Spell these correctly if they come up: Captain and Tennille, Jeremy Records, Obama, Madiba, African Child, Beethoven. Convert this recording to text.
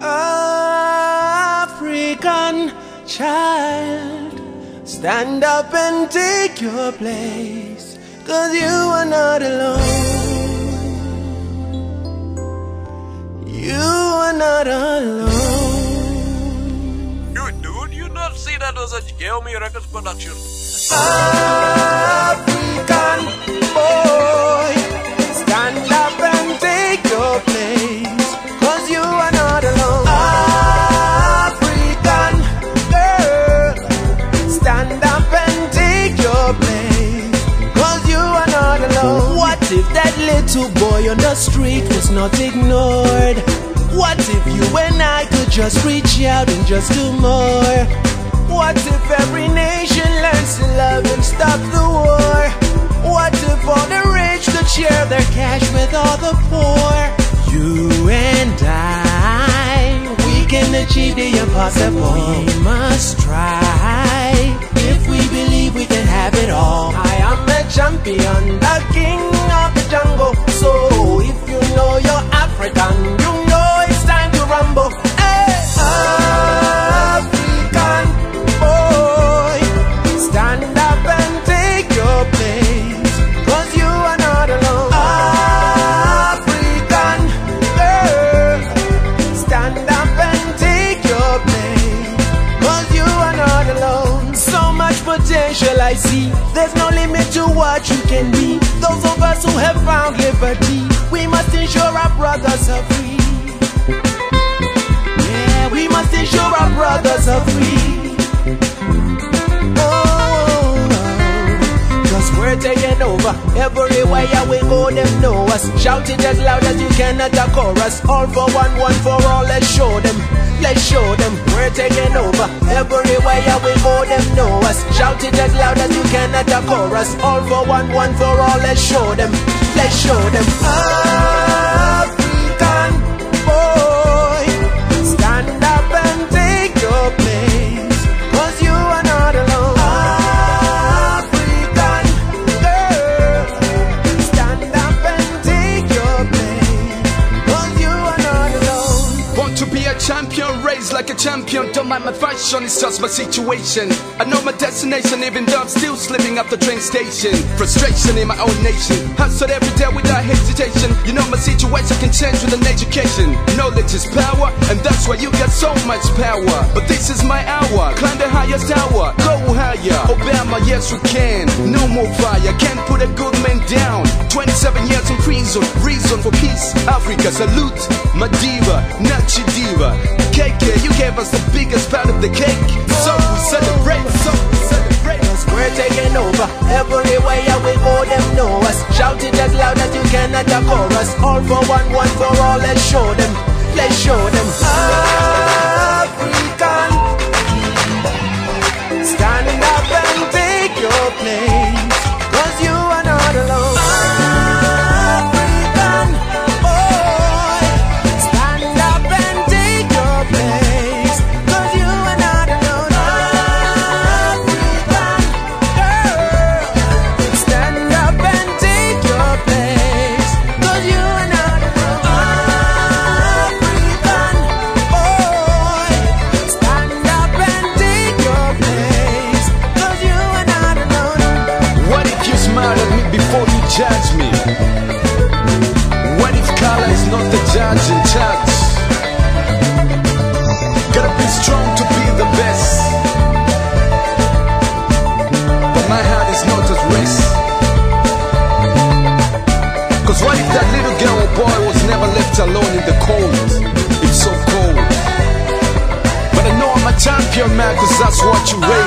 African child, stand up and take your place, 'cause you are not alone. You are not alone. Dude, you not see that was a Jeremy Records production? African boy, stand up and take your place, 'cause you are not alone. African girl, stand up and take your place, 'cause you are not alone. What if that little boy on the street was not ignored? What if you and I could just reach out and just do more? What if every nation learns to love and stop the war? What if all the rich could share their cash with all the poor? You and I, we can achieve the impossible. We must try. If we believe we can have it all. I am a champion, the king of the jungle. So if you know you're African, you know it's time to rumble. Hey! Potential I see, there's no limit to what you can be. Those of us who have found liberty, we must ensure our brothers are free. Yeah, we must ensure our brothers are free. Oh, 'cause we're taking over, everywhere we go them know us. Shout it as loud as you can at the chorus. All for one, one for all, let's show them. Let's show them we're taking over. Everywhere we go, them know us. Shout it as loud as you can at the chorus. All for one, one for all. Let's show them. Let's show them. African boy, stand up and take your place, 'cause you are not alone. African girl, stand up and take your place, 'cause you are not alone. Want to be a champion? Like a champion, don't mind my fashion, it's just my situation. I know my destination, even though I'm still slipping up the train station. Frustration in my own nation, hustled every day without hesitation. You know my situation can change with an education. Knowledge is power, and that's why you got so much power. But this is my hour, climb the highest tower, go higher. Obama, yes we can, no more fire, can't put a good man down. 27 years in prison, reason for peace. Africa, salute Madiba, not your diva. You gave us the biggest part of the cake, so we celebrate. Cause we're taking over. Everywhere we go, them know us. Shout it as loud as you can at the chorus. All for one, one for all. Let's show them. Let's show them. African, stand up and take your place, 'cause you are not alone. Judge me. What if color is not the judge in charge? Gotta be strong to be the best, but my heart is not at rest. 'Cause what if that little girl or boy was never left alone in the cold? It's so cold. But I know I'm a champion, man, 'cause that's what you raise.